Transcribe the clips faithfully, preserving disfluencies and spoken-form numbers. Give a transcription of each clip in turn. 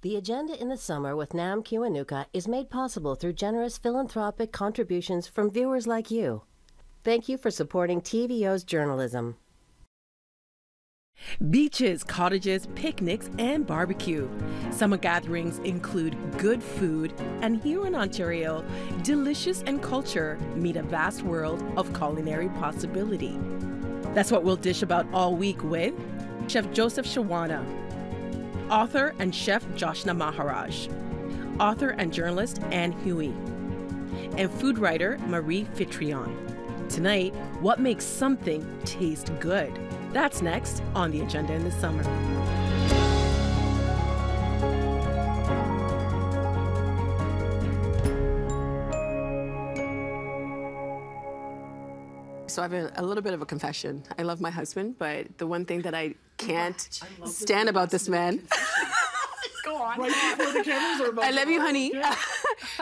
The Agenda in the Summer with Nam Kiwanuka is made possible through generous philanthropic contributions from viewers like you. Thank you for supporting T V O's journalism. Beaches, cottages, picnics, and barbecue. Summer gatherings include good food, and here in Ontario, delicious and culture meet a vast world of culinary possibility. That's what we'll dish about all week with Chef Joseph Shawana, author and chef Joshna Maharaj, author and journalist Ann Hui, and food writer Marie Fitrion. Tonight, what makes something taste good? That's next on The Agenda in the Summer. So I have a, a little bit of a confession. I love my husband, but the one thing that I can't I stand about this man... Go on. Right before the cameras are about I love you, honey. Yeah.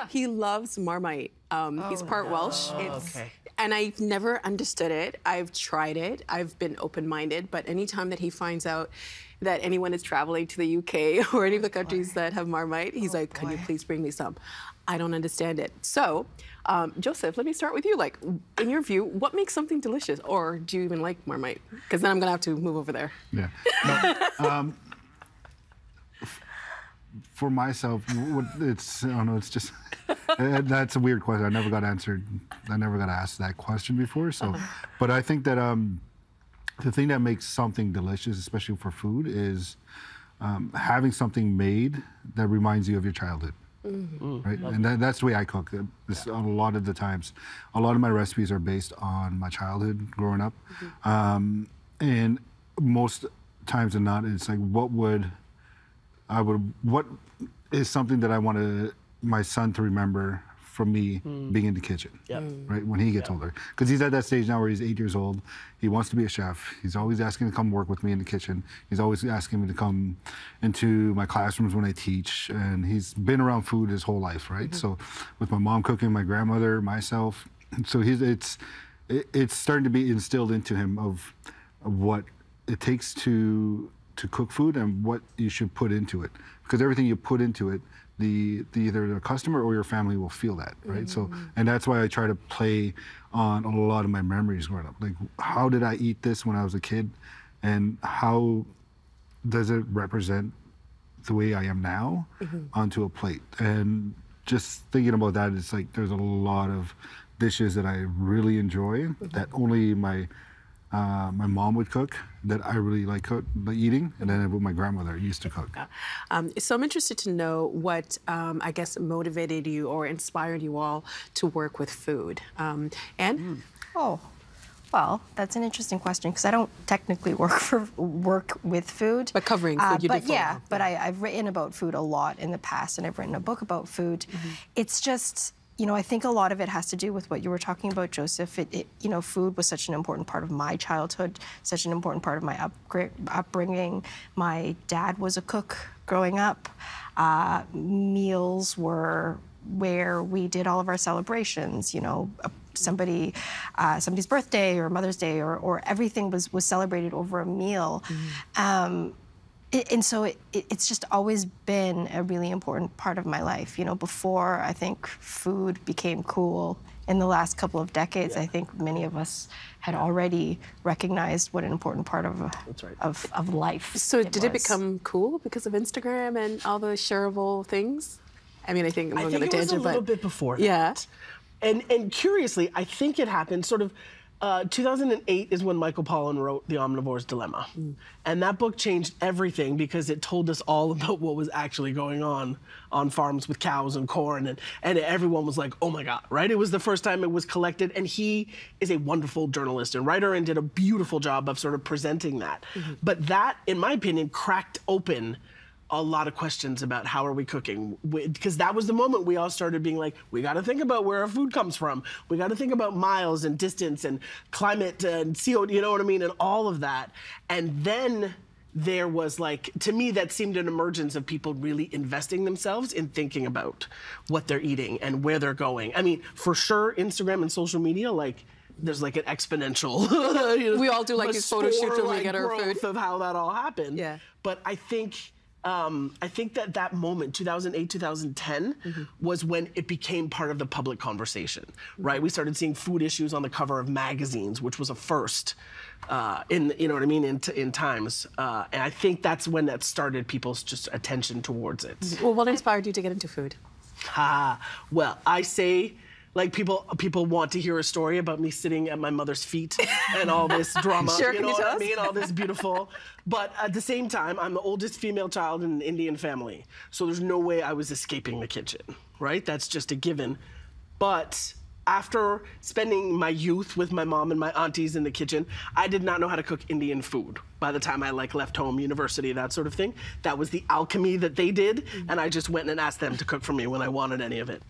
He loves Marmite. Um, oh, he's part no. Welsh. It's, okay. And I've never understood it. I've tried it. I've been open-minded. But anytime that he finds out that anyone is traveling to the U K or any of the countries boy. that have Marmite, he's oh, like, boy. can you please bring me some? I don't understand it. So, um, Joseph, let me start with you. Like, in your view, what makes something delicious? Or do you even like Marmite? Because then I'm going to have to move over there. Yeah. No, um, for myself, it's, I don't know, it's just... That's a weird question. I never got answered. I never got asked that question before. So, uh-huh. But I think that um, the thing that makes something delicious, especially for food, is um, having something made that reminds you of your childhood. Mm-hmm. Right? Mm-hmm. And that, that's the way I cook. This, yeah. A lot of the times, a lot of my recipes are based on my childhood growing up. Mm-hmm. um, and most times than not, it's like, what would I would what is something that I want to my son to remember from me mm. being in the kitchen, yep. right, when he gets yep. older. Because he's at that stage now where he's eight years old. He wants to be a chef. He's always asking to come work with me in the kitchen. He's always asking me to come into my classrooms when I teach. And he's been around food his whole life, right? Mm-hmm. So with my mom cooking, my grandmother, myself. So he's, it's, it's starting to be instilled into him of what it takes to, to cook food and what you should put into it. Because everything you put into it, The, the either the customer or your family will feel that, right? Mm. So, and that's why I try to play on a lot of my memories growing up. Like, how did I eat this when I was a kid? And how does it represent the way I am now mm-hmm. onto a plate? And just thinking about that, it's like there's a lot of dishes that I really enjoy mm-hmm. that only my Uh, my mom would cook, that I really like cook, eating, and then what my grandmother used to cook. Um, so I'm interested to know what, um, I guess, motivated you or inspired you all to work with food. Um, Anne? Mm. Oh, well, that's an interesting question, because I don't technically work for work with food. But covering food, uh, you but do yeah, but I, I've written about food a lot in the past, and I've written a book about food. Mm-hmm. It's just... You know, I think a lot of it has to do with what you were talking about, Joseph. It, it, you know, food was such an important part of my childhood, such an important part of my upgra upbringing. My dad was a cook growing up. Uh, meals were where we did all of our celebrations. You know, somebody, uh, somebody's birthday or Mother's Day or, or everything was was celebrated over a meal. Mm-hmm. um, And so it, it's just always been a really important part of my life. You know, before I think food became cool in the last couple of decades, yeah. I think many of us had yeah. already recognized what an important part of That's right. of, of life. So it did was. it become cool because of Instagram and all the shareable things? I mean, I think I'm going to tangent, but I think it was a little bit before. Yeah, that. and and curiously, I think it happened sort of. Uh, two thousand eight is when Michael Pollan wrote The Omnivore's Dilemma. Mm. And that book changed everything because it told us all about what was actually going on on farms with cows and corn. And, and everyone was like, oh my God, right? It was the first time it was collected. And he is a wonderful journalist and writer and did a beautiful job of sort of presenting that. Mm-hmm. But that, in my opinion, cracked open a lot of questions about how are we cooking, because that was the moment we all started being like, we got to think about where our food comes from. We got to think about miles and distance and climate and C O two, you know what I mean, and all of that. And then there was like, to me, that seemed an emergence of people really investing themselves in thinking about what they're eating and where they're going. I mean, for sure, Instagram and social media, like, there's like an exponential. you know, we all do like these photo shoots when we get our food. Of how that all happened. Yeah. But I think um, I think that that moment, two thousand eight, two thousand ten, mm-hmm. was when it became part of the public conversation, right? Mm-hmm. We started seeing food issues on the cover of magazines, which was a first uh, in, you know what I mean, in, in times. Uh, and I think that's when that started people's just attention towards it. Well, what inspired you to get into food? Ah, well, I say... Like, people people want to hear a story about me sitting at my mother's feet and all this drama, sure, you know what I mean, all this beautiful. But at the same time, I'm the oldest female child in an Indian family, so there's no way I was escaping the kitchen, right? That's just a given. But after spending my youth with my mom and my aunties in the kitchen, I did not know how to cook Indian food. By the time I like left home, university, that sort of thing, that was the alchemy that they did, mm-hmm. and I just went and asked them to cook for me when I wanted any of it.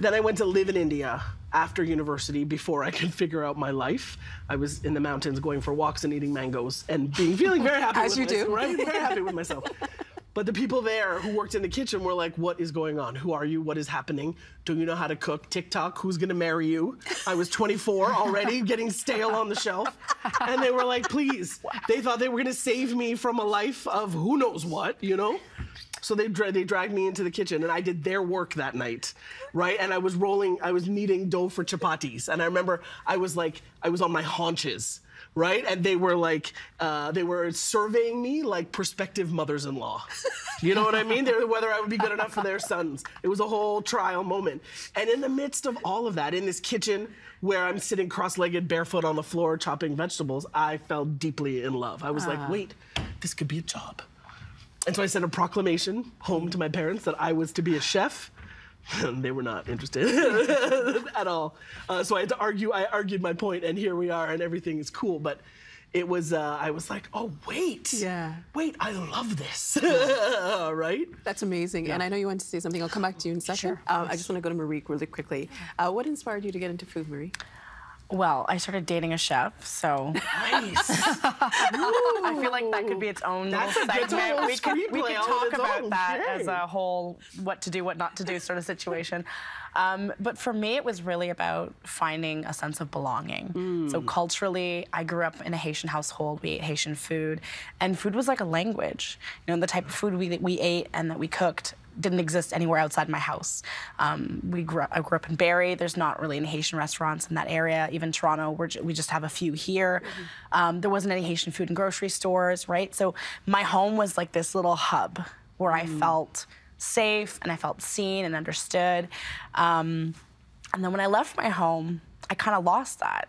Then I went to live in India after university before I could figure out my life. I was in the mountains going for walks and eating mangoes and being feeling very happy As with you myself, do. Right? Very happy with myself. But the people there who worked in the kitchen were like, what is going on? Who are you? What is happening? Do you know how to cook? TikTok, who's gonna marry you? I was twenty-four already, getting stale on the shelf. And they were like, please. They thought they were gonna save me from a life of who knows what, you know? So they, dra they dragged me into the kitchen, and I did their work that night, right? And I was rolling, I was kneading dough for chapatis. And I remember I was like, I was on my haunches, right? And they were like, uh, they were surveying me like prospective mothers-in-law. You know what I mean? They were, whether I would be good enough for their sons. It was a whole trial moment. And in the midst of all of that, in this kitchen where I'm sitting cross-legged, barefoot on the floor, chopping vegetables, I fell deeply in love. I was uh. like, wait, this could be a job. And so I sent a proclamation home to my parents that I was to be a chef. They were not interested at all. Uh, so I had to argue, I argued my point, and here we are, and everything is cool. But it was, uh, I was like, oh, wait. Yeah. Wait, I love this. Right? That's amazing. Yeah. And I know you wanted to say something. I'll come back to you in a second. Sure. Um, I just want to go to Marie really quickly. Uh, what inspired you to get into food, Marie? Well, I started dating a chef, so... Nice! I feel like that could be its own That's little segment. A little we could, we could talk about that thing. As a whole what to do, what not to do sort of situation. Um, but for me, it was really about finding a sense of belonging. Mm. So culturally, I grew up in a Haitian household. We ate Haitian food, and food was like a language. You know, the type of food we, that we ate and that we cooked didn't exist anywhere outside my house. Um, we grew up, I grew up in Barrie. There's not really any Haitian restaurants in that area. Even Toronto, we're ju we just have a few here. Mm-hmm. um, there wasn't any Haitian food in grocery stores, right? So my home was like this little hub where mm-hmm. I felt safe and I felt seen and understood. Um, and then when I left my home, I kind of lost that.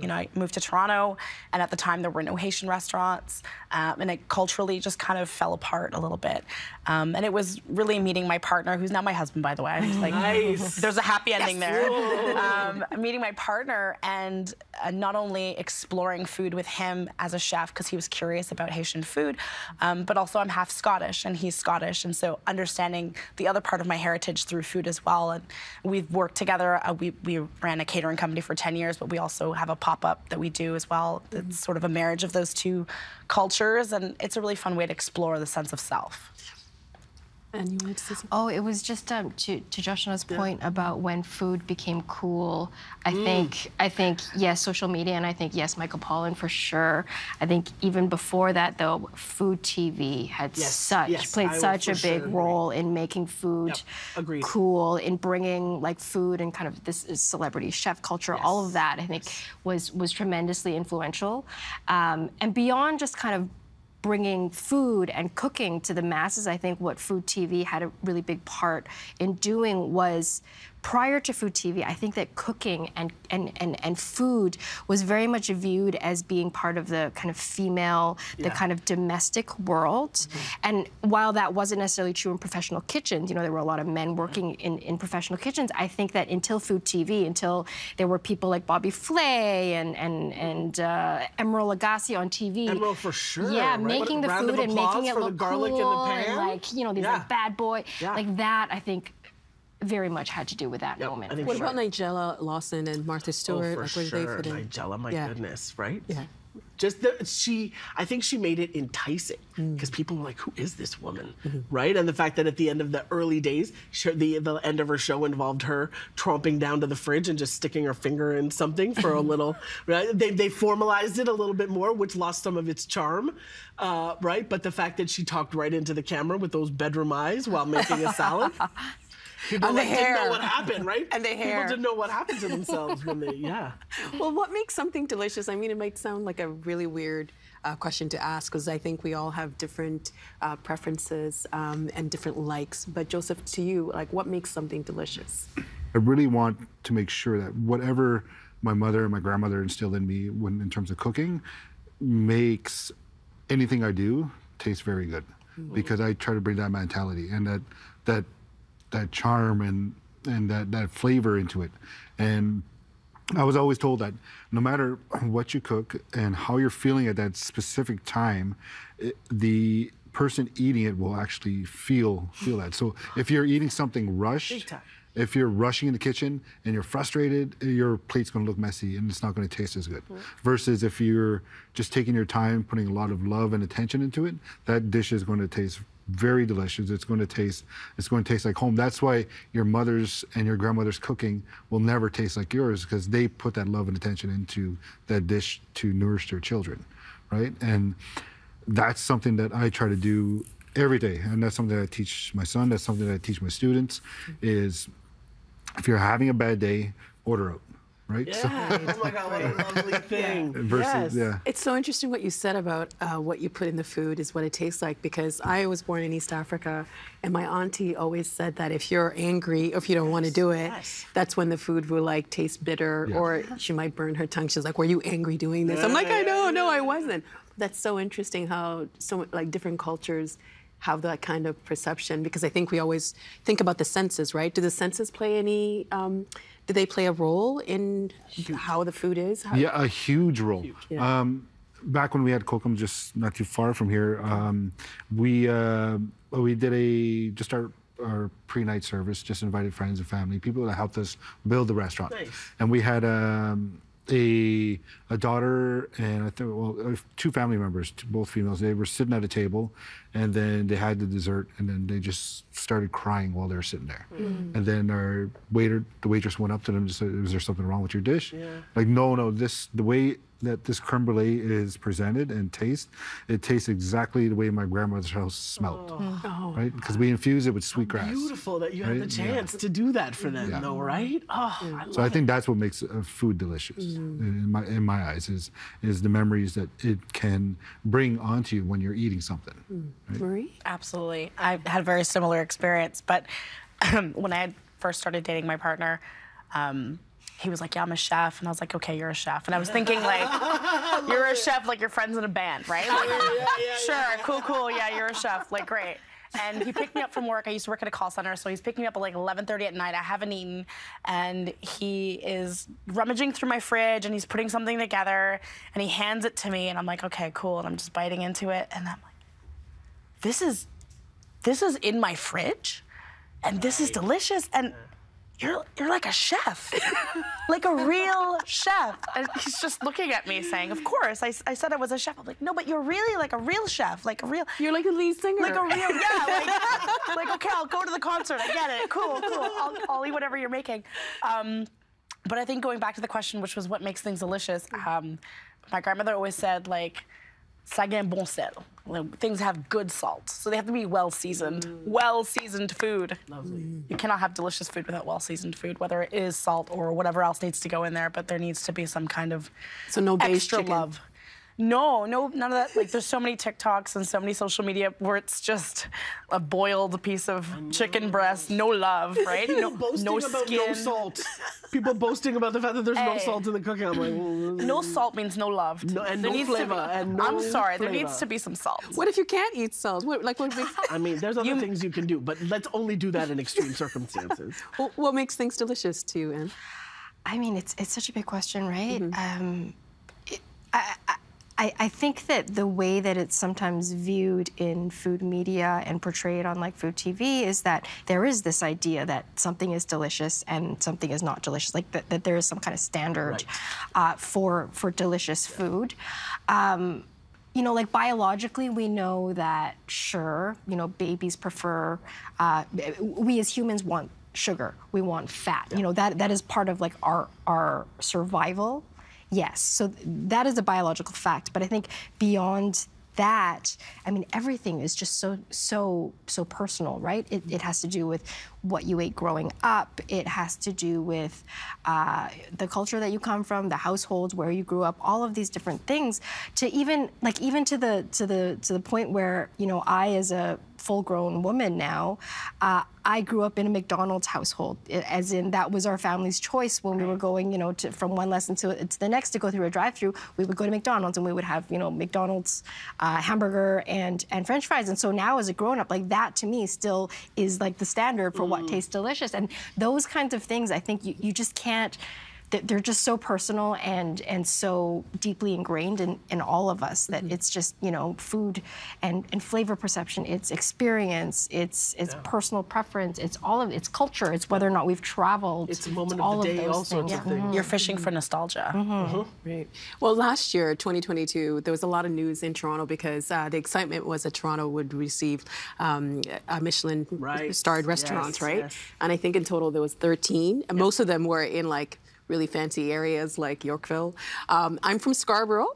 You know, I moved to Toronto, and at the time there were no Haitian restaurants, um, and it culturally just kind of fell apart a little bit. Um, and it was really meeting my partner, who's now my husband, by the way. I was like, nice. There's a happy ending yes. there. Um, meeting my partner and uh, not only exploring food with him as a chef, because he was curious about Haitian food, um, but also I'm half Scottish, and he's Scottish, and so understanding the other part of my heritage through food as well. And we've worked together. Uh, we, we ran a catering company for ten years, but we also have a pop-up that we do as well. Mm-hmm. It's sort of a marriage of those two cultures, and it's a really fun way to explore the sense of self. And you wanted to say something? Oh, it was just um, to, to Joshna's yeah. point about when food became cool. I mm. think, I think, yes, social media, and I think, yes, Michael Pollan for sure. I think even before that, though, food T V had yes. such, yes. played I such a big sure. role in making food yep. cool, in bringing like food and kind of this celebrity chef culture, yes. all of that, I think yes. was, was tremendously influential. Um, and beyond just kind of bringing food and cooking to the masses, I think what Food T V had a really big part in doing was, prior to Food T V, I think that cooking and, and, and, and food was very much viewed as being part of the kind of female, yeah. the kind of domestic world. Mm-hmm. And while that wasn't necessarily true in professional kitchens, you know, there were a lot of men working in, in professional kitchens, I think that until Food T V, until there were people like Bobby Flay and, and, and uh, Emeril Lagasse on T V. Emeril for sure. Yeah, right? making the food and making it look garlic cool. In the pan. And like, you know, these yeah. like bad boy, yeah. like that, I think, very much had to do with that yep, moment. What sure. about Nigella Lawson and Martha Stewart? Oh, for like, where sure. they fit in? Nigella, my yeah. goodness, right? Yeah. Just that she, I think she made it enticing because mm. people were like, "Who is this woman?" Mm-hmm. Right? And the fact that at the end of the early days, she, the the end of her show involved her tromping down to the fridge and just sticking her finger in something for a little. Right? They they formalized it a little bit more, which lost some of its charm. Uh, right? But the fact that she talked right into the camera with those bedroom eyes while making a salad. People and like, the hair. didn't know what happened, right? And the hair. People didn't know what happened to themselves when they, yeah. Well, what makes something delicious? I mean, it might sound like a really weird uh, question to ask because I think we all have different uh, preferences um, and different likes. But Joseph, to you, like, what makes something delicious? I really want to make sure that whatever my mother and my grandmother instilled in me when, in terms of cooking makes anything I do taste very good mm-hmm. because I try to bring that mentality and that, that that charm and and that, that flavor into it. And I was always told that no matter what you cook and how you're feeling at that specific time, it, the person eating it will actually feel feel that. So if you're eating something rushed, if you're rushing in the kitchen and you're frustrated, your plate's gonna look messy and it's not gonna taste as good. Versus if you're just taking your time, putting a lot of love and attention into it, that dish is gonna taste very delicious. It's going to taste. It's going to taste like home. That's why your mother's and your grandmother's cooking will never taste like yours because they put that love and attention into that dish to nourish their children, right? And that's something that I try to do every day, and that's something that I teach my son. That's something that I teach my students: is if you're having a bad day, order out. Right? Yeah. So. Oh my God, what a lovely thing. Yeah. Versus, yes. yeah. It's so interesting what you said about uh, what you put in the food is what it tastes like, because I was born in East Africa and my auntie always said that if you're angry, or if you don't yes. want to do it, yes. that's when the food will like taste bitter yes. or she might burn her tongue. She's like, "Were you angry doing this?" Yeah, I'm like, yeah, I know, yeah, no, yeah. I wasn't. That's so interesting how so like different cultures have that kind of perception, because I think we always think about the senses, right? Do the senses play any, um, do they play a role in huge. how the food is? How yeah, a huge role. Huge. Yeah. Um, back when we had Kokum, just not too far from here, um, we uh, we did a, just our, our pre-night service, just invited friends and family, people that helped us build the restaurant. Nice. And we had um, a, a daughter and I think, well, two family members, both females, they were sitting at a table and then they had the dessert and then they just started crying while they were sitting there. Mm. And then our waiter, the waitress went up to them and said, "Is there something wrong with your dish?" Yeah. Like, no, no, this, the way that this creme brulee is presented and taste, it tastes exactly the way my grandmother's house smelled, oh. right? Because we infuse it with sweetgrass. Beautiful that you right? had the chance yeah. to do that for them, yeah. though, right? Oh, yeah. I love So I think it. that's what makes food delicious, mm. in my in my eyes, is is the memories that it can bring onto you when you're eating something. Mm. Right? Marie? Absolutely. I had a very similar experience, but um, when I had first started dating my partner, um, he was like, "Yeah, I'm a chef." And I was like, "Okay, you're a chef." And I was thinking, like, you're a chef, like your friend's in a band, right? Like, yeah, yeah, yeah, sure, yeah. cool, cool, yeah, you're a chef, like, great. And he picked me up from work. I used to work at a call center, so he's picking me up at like eleven thirty at night. I haven't eaten, and he is rummaging through my fridge, and he's putting something together, and he hands it to me, and I'm like, "Okay, cool," and I'm just biting into it, and I'm like, this is, this is in my fridge, and this is delicious, and You're, you're like a chef, like a real chef. And he's just looking at me saying, "Of course, I, I said I was a chef." I'm like, "No, but you're really like a real chef, like a real..." You're like a lead singer. Like a real, yeah, like, like, okay, I'll go to the concert, I get it, cool, cool, I'll, I'll eat whatever you're making. Um, but I think going back to the question, which was what makes things delicious, um, my grandmother always said, like, "Ça gagne bon sel." Like, things have good salt, so they have to be well-seasoned. Mm. Well-seasoned food. Lovely. Mm. You cannot have delicious food without well-seasoned food, whether it is salt or whatever else needs to go in there, but there needs to be some kind of so no extra chicken. love. No, no, none of that. Like, there's so many TikToks and so many social media where it's just a boiled piece of chicken breast, no love, right? No, boasting no about skin. No salt. People boasting about the fact that there's hey. no salt in the cooking. I'm like, mm. no salt means no love. No, and there no flavor. Be, and no I'm sorry, flavor. there needs to be some salt. What if you can't eat salt? What, like, what makes... I mean, there's other you... things you can do, but let's only do that in extreme circumstances. Well, what makes things delicious to you, Ann? I mean, it's it's such a big question, right? Mm-hmm. um, it, I. I I, I think that the way that it's sometimes viewed in food media and portrayed on like food T V is that there is this idea that something is delicious and something is not delicious, like that, that there is some kind of standard right. uh, for, for delicious yeah. food. Um, you know, like biologically, we know that, sure, you know, babies prefer, uh, we as humans want sugar, we want fat, yeah. you know, that, that is part of like our, our survival. Yes, so that is a biological fact, but I think beyond that, I mean, everything is just so, so, so personal, right? It, it has to do with what you ate growing up. It has to do with uh, the culture that you come from, the households where you grew up, all of these different things. To even, like, even to the to the to the point where, you know, I as a full-grown woman now, uh, I grew up in a McDonald's household, as in that was our family's choice when we were going, you know, to, from one lesson to, to the next to go through a drive-through. We would go to McDonald's and we would have, you know, McDonald's uh, hamburger and and French fries. And so now, as a grown-up, like that to me still is like the standard for mm. what tastes delicious. And those kinds of things, I think you you just can't. They're just so personal and and so deeply ingrained in, in all of us that mm-hmm. it's just, you know, food and, and flavor perception, it's experience, it's it's yeah. personal preference, it's all of it's culture, it's whether or not we've traveled. It's a moment it's of the of day, all sorts yeah. of things. Mm-hmm. You're fishing for nostalgia. Mm-hmm. Mm-hmm. Right. Well, last year, twenty twenty-two, there was a lot of news in Toronto because uh, the excitement was that Toronto would receive um, a Michelin-starred right. restaurants, yes, right? Yes. And I think in total there was thirteen. Yep. Most of them were in like really fancy areas like Yorkville. Um, I'm from Scarborough.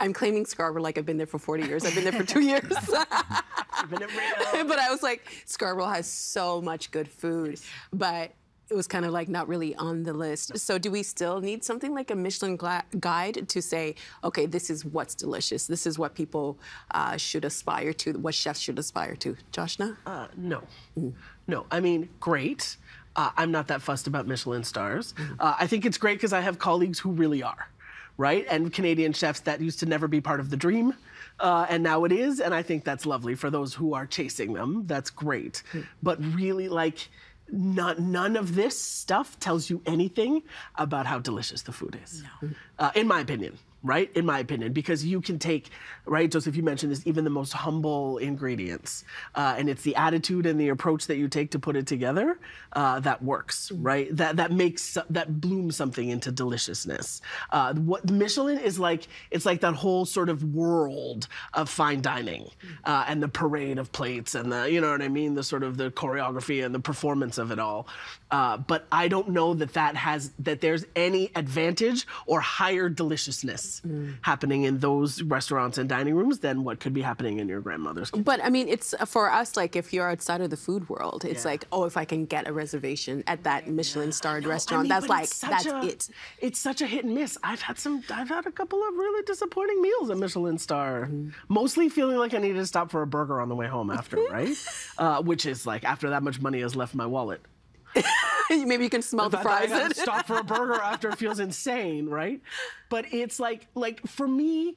I'm claiming Scarborough like I've been there for forty years. I've been there for two years. But I was like, Scarborough has so much good food, but it was kind of like not really on the list. So do we still need something like a Michelin guide to say, okay, this is what's delicious. This is what people uh, should aspire to, what chefs should aspire to. Joshna? Uh, no, mm. no, I mean, great. Uh, I'm not that fussed about Michelin stars. Mm-hmm. uh, I think it's great because I have colleagues who really are, right? And Canadian chefs that used to never be part of the dream, uh, and now it is, and I think that's lovely for those who are chasing them. That's great. Mm-hmm. But really, like, not, none of this stuff tells you anything about how delicious the food is, no. uh, in my opinion. Right, in my opinion, because you can take, right, Joseph, you mentioned this, even the most humble ingredients, uh, and it's the attitude and the approach that you take to put it together uh, that works, right? That that makes that blooms something into deliciousness. Uh, what Michelin is like, it's like that whole sort of world of fine dining uh, and the parade of plates and the, you know what I mean, the sort of the choreography and the performance of it all. Uh, but I don't know that that has that there's any advantage or higher deliciousness. Mm. happening in those restaurants and dining rooms than what could be happening in your grandmother's kitchen. But I mean, it's for us, like if you're outside of the food world, it's yeah. like, oh, if I can get a reservation at that Michelin starred yeah. restaurant, I mean, that's like, that's a, it. It's such a hit and miss. I've had some, I've had a couple of really disappointing meals at Michelin star, mm. mostly feeling like I needed to stop for a burger on the way home after, right? Uh, which is like, after that much money has left my wallet. Maybe you can smell the fries. I gotta stop for a burger after it feels insane, right? But it's like, like for me,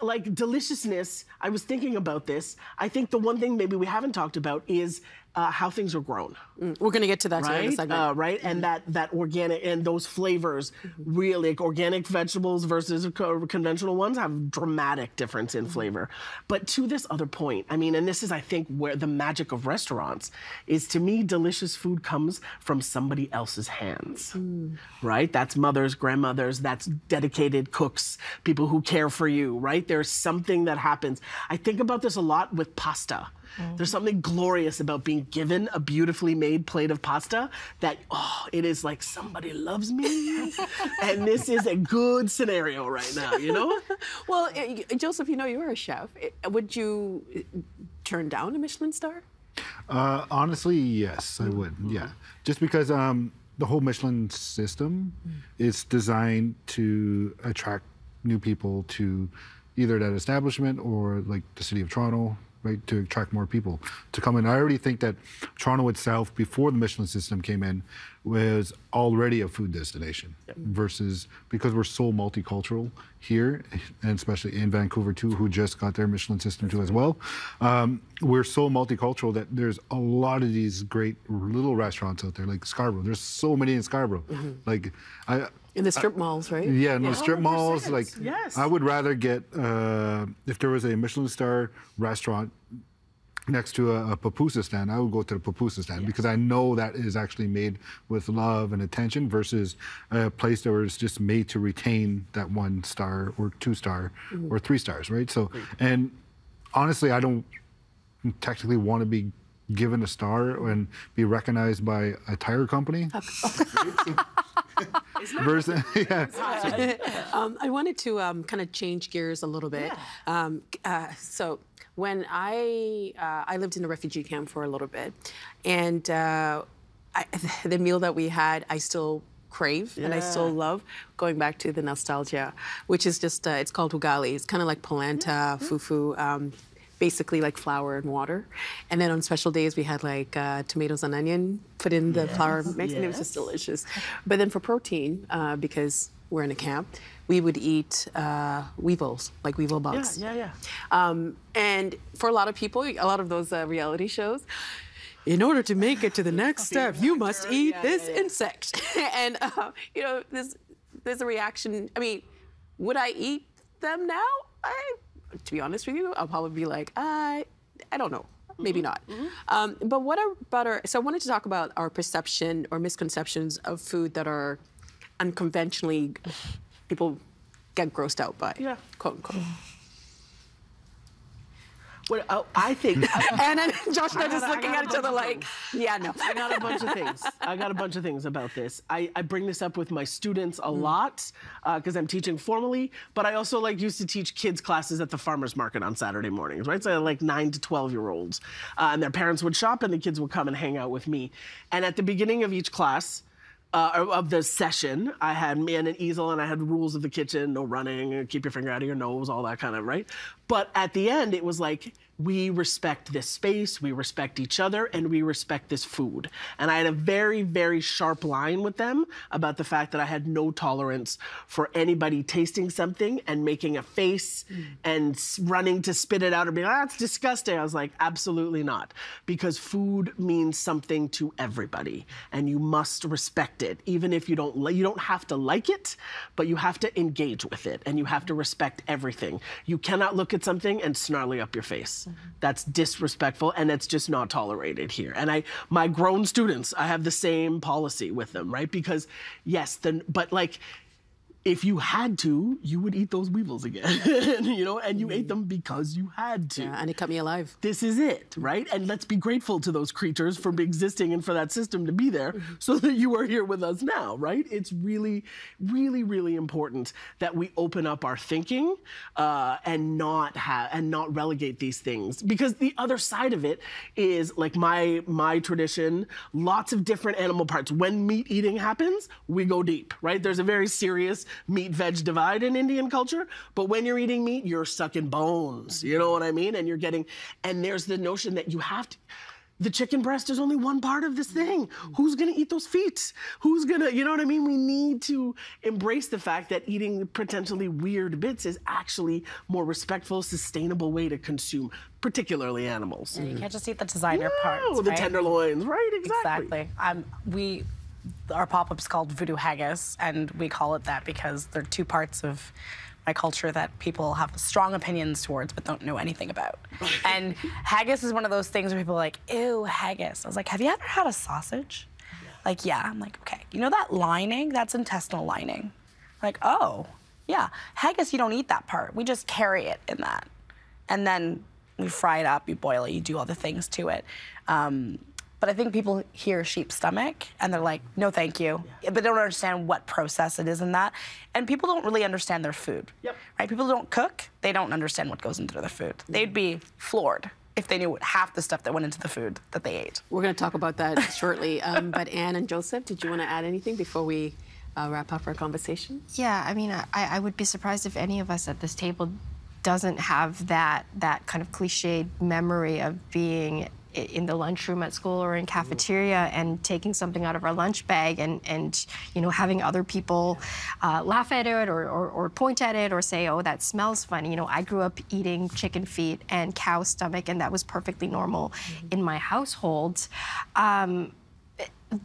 like deliciousness, I was thinking about this. I think the one thing maybe we haven't talked about is uh, how things are grown. Mm. We're gonna get to that right? in a second. Uh, right, and that, that organic, and those flavors, mm-hmm. really, like organic vegetables versus co conventional ones have dramatic difference in mm-hmm. flavor. But to this other point, I mean, and this is, I think, where the magic of restaurants is, to me, delicious food comes from somebody else's hands, mm. right? That's mothers, grandmothers, that's dedicated cooks, people who care for you, right? There's something that happens. I think about this a lot with pasta. Mm-hmm. There's something glorious about being given a beautifully made plate of pasta that, oh, it is like somebody loves me. And this is a good scenario right now, you know? Well, Joseph, you know, you're a chef. Would you turn down a Michelin star? Uh, honestly, yes, I would, mm-hmm. yeah. Just because um, the whole Michelin system mm-hmm. is designed to attract new people to either that establishment or like the city of Toronto. Right, to attract more people to come in. I already think that Toronto itself, before the Michelin system came in, was already a food destination yep. versus, because we're so multicultural here, and especially in Vancouver too, who just got their Michelin system too as well. Um, we're so multicultural that there's a lot of these great little restaurants out there, like Scarborough. There's so many in Scarborough. Mm-hmm. Like, I, In the strip malls, right? Yeah, in yeah. the strip malls. Like, yes. I would rather get, uh, if there was a Michelin star restaurant next to a, a pupusa stand, I would go to the pupusa stand yes. because I know that is actually made with love and attention versus a place that was just made to retain that one star or two star mm-hmm. or three stars, right? So, and honestly, I don't technically want to be given a star and be recognized by a tire company. Versus, yeah. um, I wanted to um, kind of change gears a little bit. Yeah. Um, uh, so when I uh, I lived in a refugee camp for a little bit, and uh, I, the meal that we had, I still crave yeah. and I still love. Going back to the nostalgia, which is just uh, it's called ugali. It's kind of like polenta, mm-hmm. fufu. Um, basically like flour and water. And then on special days, we had like uh, tomatoes and onion, put in the yes, flour mix, yes. and it was just delicious. But then for protein, uh, because we're in a camp, we would eat uh, weevils, like weevil bugs. Yeah, yeah, yeah. Um, and for a lot of people, a lot of those uh, reality shows, in order to make it to the next step, you must eat yeah, this yeah, yeah. insect. and, uh, you know, there's, there's a reaction. I mean, would I eat them now? I To be honest with you, I'll probably be like, I, I don't know, maybe not. Mm-hmm. um, but what about our? So I wanted to talk about our perception or misconceptions of food that are unconventionally people get grossed out by. Yeah, quote unquote. Well, oh, I think. and then Josh and I just looking at each other like, yeah, no. I got a bunch of things. I got a bunch of things about this. I, I bring this up with my students a mm. lot because uh, I'm teaching formally, but I also like used to teach kids classes at the farmer's market on Saturday mornings, right? So like nine to twelve year olds uh, and their parents would shop and the kids would come and hang out with me. And at the beginning of each class, Uh, of the session, I had me and an easel and I had rules of the kitchen, no running, keep your finger out of your nose, all that kind of, right? But at the end, it was like, we respect this space, we respect each other, and we respect this food. And I had a very, very sharp line with them about the fact that I had no tolerance for anybody tasting something and making a face mm. and running to spit it out or being like, ah, that's disgusting. I was like, absolutely not. Because food means something to everybody, and you must respect it. Even if you don't, you don't have to like it, but you have to engage with it, and you have to respect everything. You cannot look at something and snarly up your face. That's disrespectful, and that's just not tolerated here. And I, my grown students, I have the same policy with them, right? Because, yes, then, but like, if you had to, you would eat those weevils again, you know, and you mm. ate them because you had to. Yeah, and it cut me alive. This is it, right? And let's be grateful to those creatures for existing and for that system to be there mm-hmm. so that you are here with us now, right? It's really, really, really important that we open up our thinking uh, and not have, and not relegate these things. Because the other side of it is, like my, my tradition, lots of different animal parts. When meat eating happens, we go deep, right? There's a very serious meat-veg divide in Indian culture, but when you're eating meat, you're sucking bones, you know what I mean? And you're getting, and there's the notion that you have to, the chicken breast is only one part of this thing. Who's gonna eat those feet? Who's gonna, you know what I mean? We need to embrace the fact that eating potentially weird bits is actually more respectful, sustainable way to consume, particularly animals. And you can't just eat the designer no, parts, the right? tenderloins, right, exactly. Exactly, um, we, our pop-up's called Voodoo Haggis, and we call it that because there are two parts of my culture that people have strong opinions towards but don't know anything about. And haggis is one of those things where people are like, ew, haggis. I was like, have you ever had a sausage? Yeah. Like, yeah. I'm like, okay. You know that lining? That's intestinal lining. I'm like, oh, yeah. Haggis, you don't eat that part. We just carry it in that. And then we fry it up, you boil it, you do other things to it. Um, But I think people hear sheep's stomach and they're like, no, thank you. Yeah. But they don't understand what process it is in that. And people don't really understand their food. Yep. Right? People don't cook. They don't understand what goes into their food. Mm-hmm. They'd be floored if they knew half the stuff that went into the food that they ate. We're going to talk about that shortly. Um, but Ann and Joseph, did you want to add anything before we uh, wrap up our conversation? Yeah, I mean, I, I would be surprised if any of us at this table doesn't have that, that kind of cliched memory of being in the lunchroom at school or in cafeteria and taking something out of our lunch bag and, and you know, having other people uh, laugh at it or, or, or point at it or say, oh, that smells funny. You know, I grew up eating chicken feet and cow stomach, and that was perfectly normal mm-hmm. in my household. Um,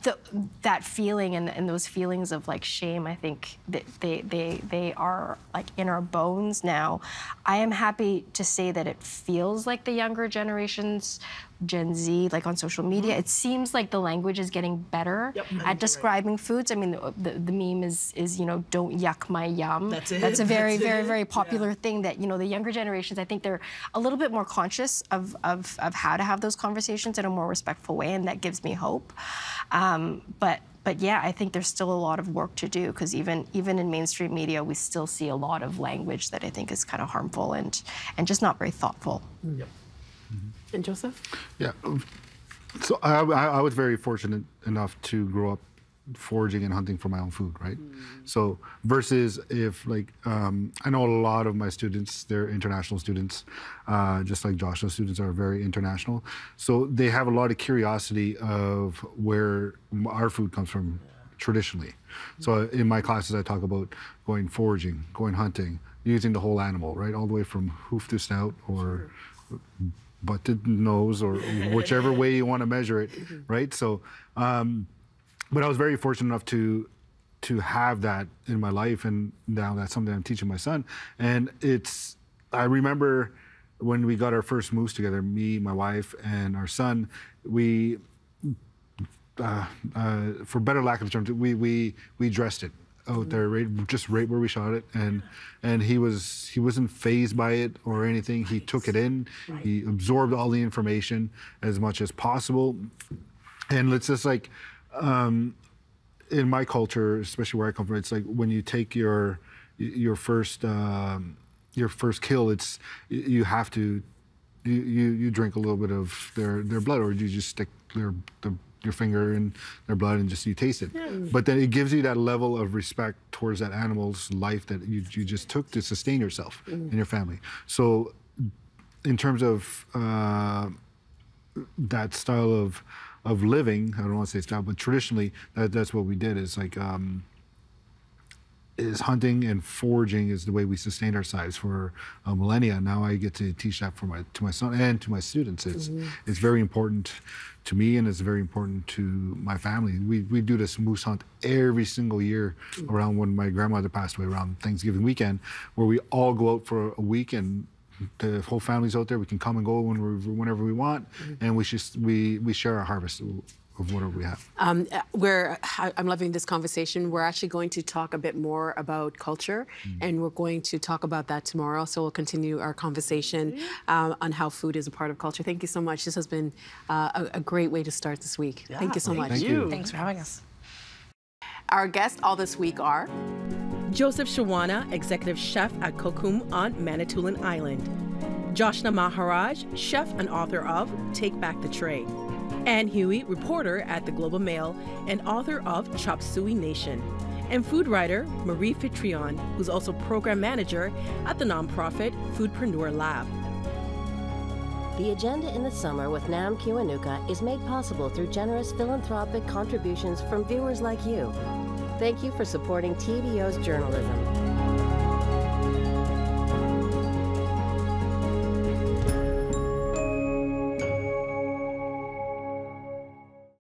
The, that feeling and, and those feelings of like shame, I think that they, they, they are like in our bones now. I am happy to say that it feels like the younger generations, Gen Z, like on social media, it seems like the language is getting better yep, at describing right. foods. I mean, the, the, the meme is, is, you know, don't yuck my yum. That's it. That's a very, That's very, it. very popular yeah. thing that, you know, the younger generations, I think they're a little bit more conscious of, of, of how to have those conversations in a more respectful way, and that gives me hope. Um, but, but yeah, I think there's still a lot of work to do, because even, even in mainstream media, we still see a lot of language that I think is kind of harmful and, and just not very thoughtful. Yep. Mm-hmm. And Joseph? Yeah, so I, I was very fortunate enough to grow up foraging and hunting for my own food, right? Mm. So versus if like, um, I know a lot of my students, they're international students, uh, just like Joshua, students are very international. So they have a lot of curiosity of where our food comes from yeah. traditionally. So in my classes, I talk about going foraging, going hunting, using the whole animal, right? All the way from hoof to snout or sure. butted nose or whichever way you want to measure it, right? So, um, but I was very fortunate enough to to have that in my life, and now that's something I'm teaching my son. And it's, I remember when we got our first moose together, me, my wife, and our son, we, uh, uh, for better lack of terms, we we we dressed it out there, right, just right where we shot it, and and he was he wasn't phased by it or anything. He nice. took it in, right. he absorbed all the information as much as possible, and let's just like. Um, in my culture, especially where I come from, it's like when you take your your first um, your first kill, it's you have to you, you you drink a little bit of their their blood, or you just stick their the, your finger in their blood and just you taste it. Yeah. But then it gives you that level of respect towards that animal's life that you you just took to sustain yourself mm. and your family. So, in terms of uh, that style of of living, I don't want to say style, but traditionally, that, that's what we did is like, um, is hunting and foraging is the way we sustained ourselves for uh, millennia. Now I get to teach that for my, to my son and to my students. It's, mm-hmm. it's very important to me, and it's very important to my family. We, we do this moose hunt every single year mm-hmm. around when my grandmother passed away, around Thanksgiving weekend, where we all go out for a week and the whole family's out there. We can come and go when we, whenever we want, mm-hmm. and we just we we share our harvest of whatever we have. Um, we're I'm loving this conversation. We're actually going to talk a bit more about culture, mm-hmm. and we're going to talk about that tomorrow. So we'll continue our conversation mm-hmm. um, on how food is a part of culture. Thank you so much. This has been uh, a, a great way to start this week. Yeah, thank you so thank much. Thank you. Thanks for having us. Our guests all this week are Joseph Shawana, executive chef at Kokum on Manitoulin Island; Joshna Maharaj, chef and author of Take Back the Tray; Ann Hui, reporter at the Global Mail and author of Chop Suey Nation; and food writer Marie Fitrion, who's also program manager at the nonprofit Foodpreneur Lab. The Agenda in the Summer with Nam Kiwanuka is made possible through generous philanthropic contributions from viewers like you. Thank you for supporting T V O's journalism.